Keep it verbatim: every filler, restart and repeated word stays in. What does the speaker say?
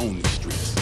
own the streets.